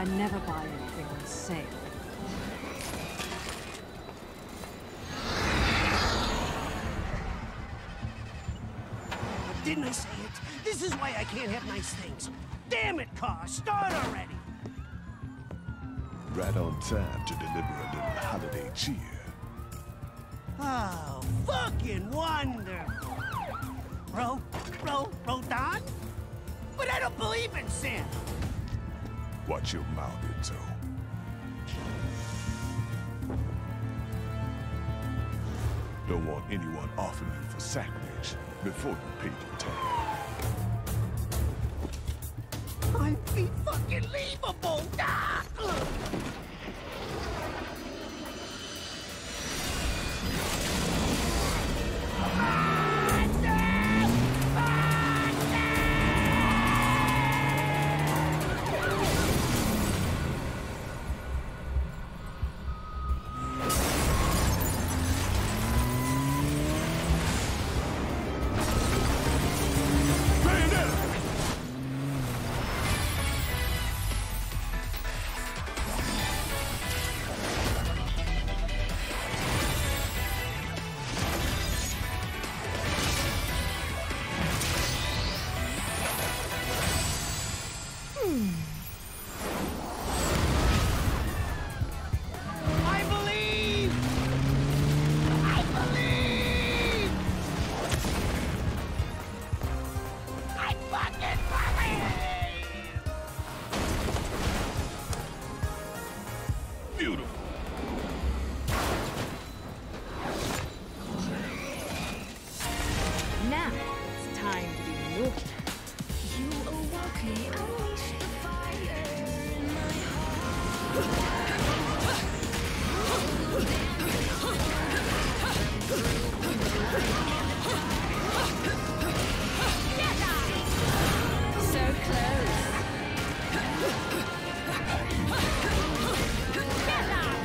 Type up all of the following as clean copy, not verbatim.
I never buy anything on sale. Didn't I say it? This is why I can't have nice things. Damn it, Carr! Start already! Right on time to deliver a little holiday cheer. Oh, fucking wonderful! Rodan? But I don't believe in sin! Watch your mouth, Enzo. Don't want anyone offering you for sacrilege before you pay the tab. I'd be fucking leaveable! Ah! Get out!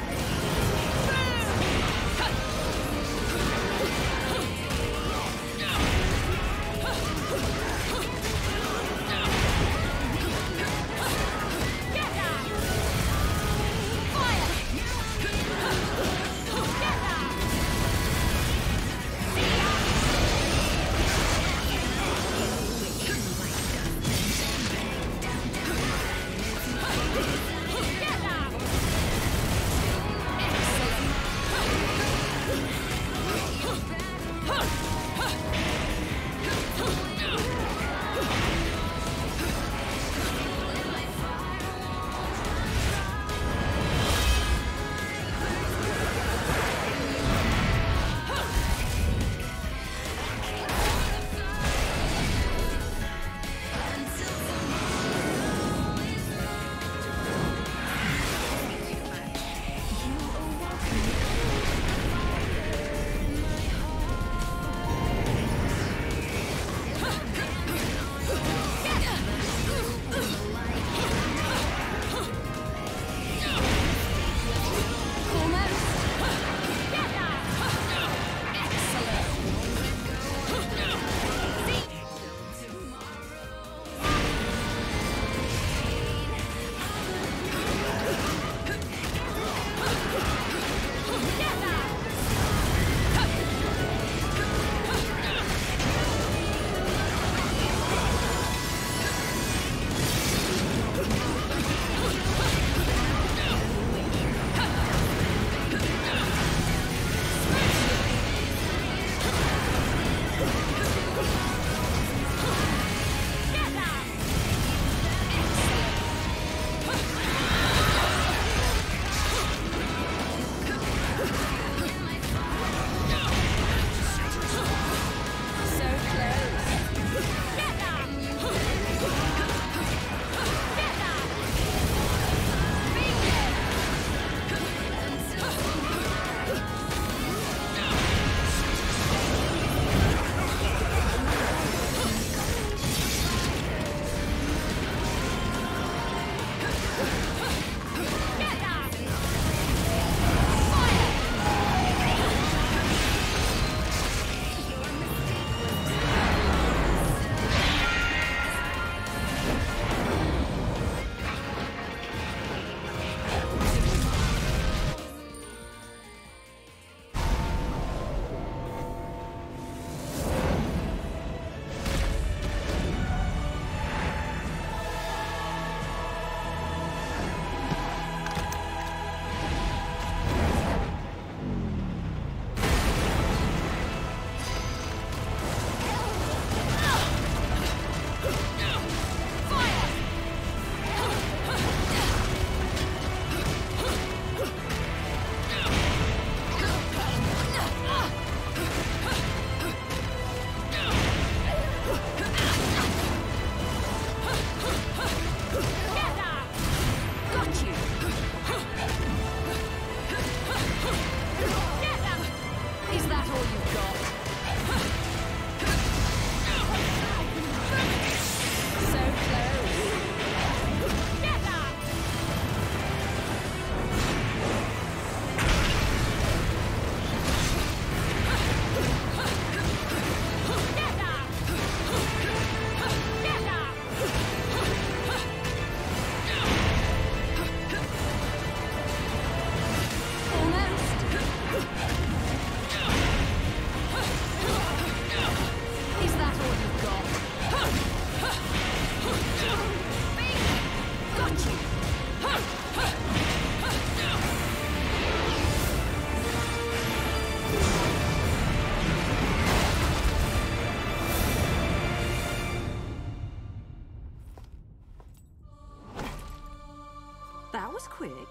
Quick,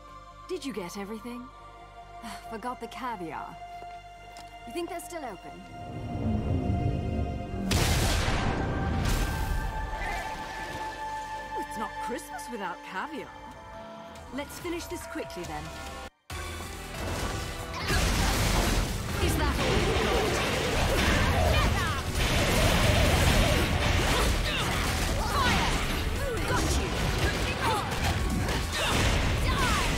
did you get everything? Forgot the caviar. You think they're still open? It's not Christmas without caviar. Let's finish this quickly, then. Is that all you've got? Fire! Got you! Die!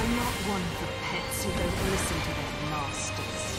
I'm not one of the pets who don't listen to their masters.